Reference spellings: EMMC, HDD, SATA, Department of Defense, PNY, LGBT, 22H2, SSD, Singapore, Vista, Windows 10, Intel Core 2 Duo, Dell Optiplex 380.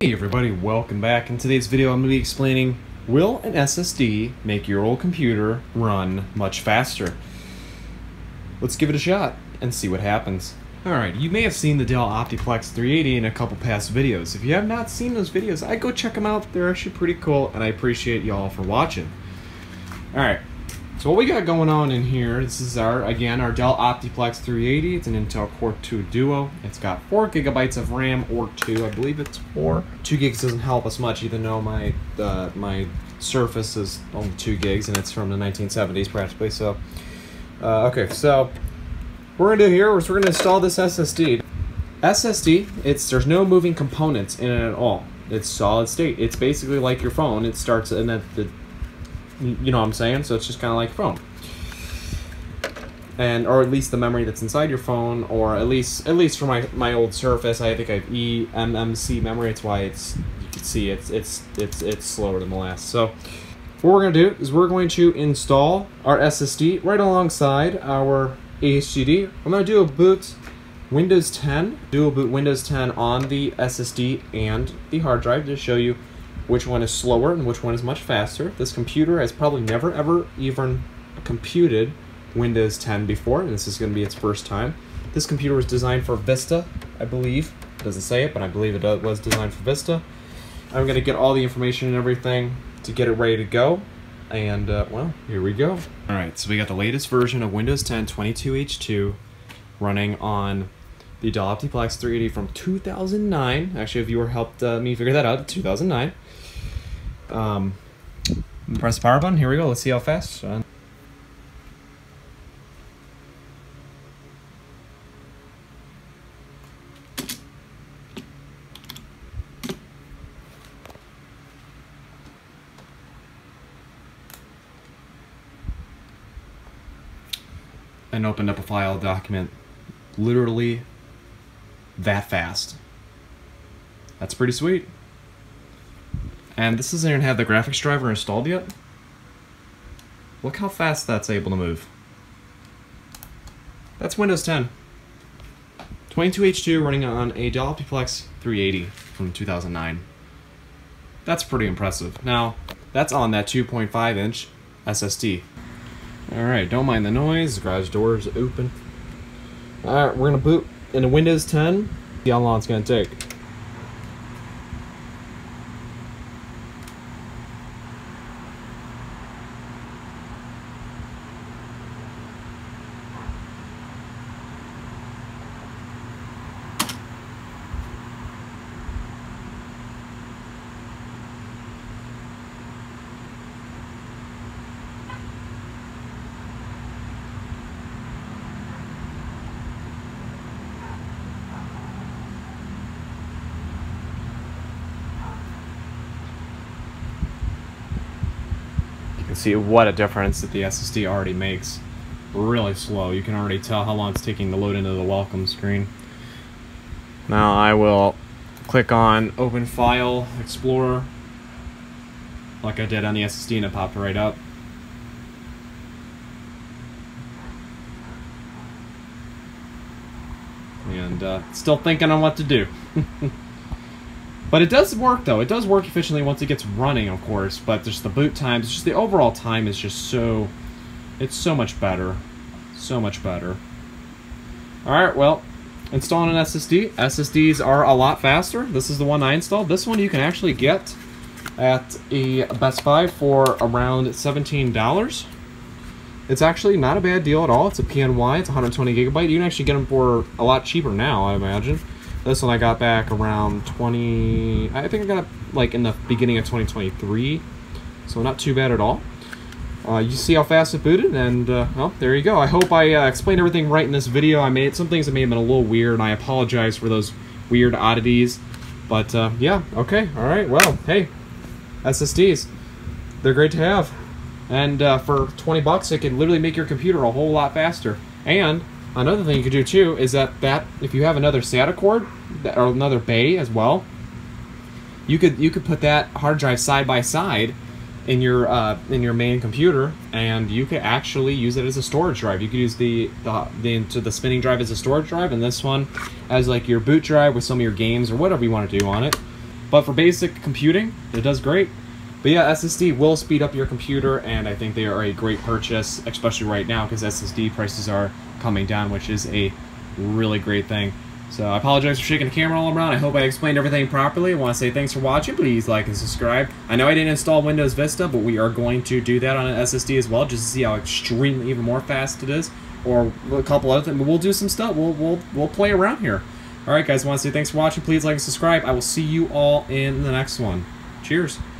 Hey everybody, welcome back. In today's video I'm going to be explaining, will an SSD make your old computer run much faster? Let's give it a shot and see what happens. Alright, you may have seen the Dell Optiplex 380 in a couple past videos. If you have not seen those videos, I'd go check them out. They're actually pretty cool and I appreciate y'all for watching. Alright, so what we got going on in here, this is our Dell Optiplex 380. It's an Intel Core 2 Duo. It's got 4 gigabytes of RAM, or 2, I believe it's 4. 2 gigs doesn't help us much, even though my Surface is only 2 gigs and it's from the 1970s practically, so. Okay, so we're gonna do here is we're gonna install this SSD. There's no moving components in it at all. It's solid state. It's basically like your phone. It starts and then you know what I'm saying? So it's just kind of like a phone, or at least the memory that's inside your phone, or at least for my old Surface, I think I have EMMC memory. It's why you can see it's slower than the last. So what we're gonna do is we're going to install our SSD right alongside our HDD. I'm going to do a boot Windows 10, on the SSD and the hard drive to show you which one is slower and which one is much faster. This computer has probably never ever even computed Windows 10 before, and this is going to be its first time. This computer was designed for Vista, I believe. It doesn't say it, but I believe it was designed for Vista. I'm going to get all the information and everything to get it ready to go. And well, here we go. All right, so we got the latest version of Windows 10 22H2 running on the Dell Optiplex 380 from 2009. Actually, a viewer helped me figure that out, 2009. Press the power button, here we go, let's see how fast. And opened up a file document literally that fast. That's pretty sweet. And this doesn't even have the graphics driver installed yet. Look how fast that's able to move. That's Windows 10. 22H2 running on a Dell Optiplex 380 from 2009. That's pretty impressive. Now, that's on that 2.5 inch SSD. Alright, don't mind the noise, the garage door is open. Alright, we're gonna boot into Windows 10. See how long it's gonna take. See what a difference that the SSD already makes. Really slow. You can already tell how long it's taking to load into the welcome screen. Now I will click on Open File Explorer like I did on the SSD and it popped right up. And still thinking on what to do. But it does work though. It does work efficiently once it gets running, of course, but just the boot times, just the overall time is just so, it's so much better. So much better. Alright, well, installing an SSD. SSDs are a lot faster. This is the one I installed. This one you can actually get at a Best Buy for around $17. It's actually not a bad deal at all. It's a PNY, it's 120 gigabyte. You can actually get them for a lot cheaper now, I imagine. This one I got back around I think I got it like in the beginning of 2023, so not too bad at all. You see how fast it booted, and well, there you go. I hope I explained everything right in this video. Some things that may have been a little weird, and I apologize for those weird oddities. But yeah, okay, all right, well, hey, SSDs, they're great to have. And for 20 bucks, it can literally make your computer a whole lot faster. And another thing you could do too is that if you have another SATA cord or another bay as well, you could put that hard drive side by side in your main computer, and you could actually use it as a storage drive. You could use the spinning drive as a storage drive, and this one as like your boot drive with some of your games or whatever you want to do on it. But for basic computing, it does great. But yeah, SSD will speed up your computer, and I think they are a great purchase, especially right now, because SSD prices are coming down, which is a really great thing. So I apologize for shaking the camera all around. I hope I explained everything properly. I want to say thanks for watching. Please like and subscribe. I know I didn't install Windows Vista, but we are going to do that on an SSD as well, just to see how extremely even more fast it is, or a couple other things. But we'll do some stuff. We'll play around here. All right, guys. I want to say thanks for watching. Please like and subscribe. I will see you all in the next one. Cheers.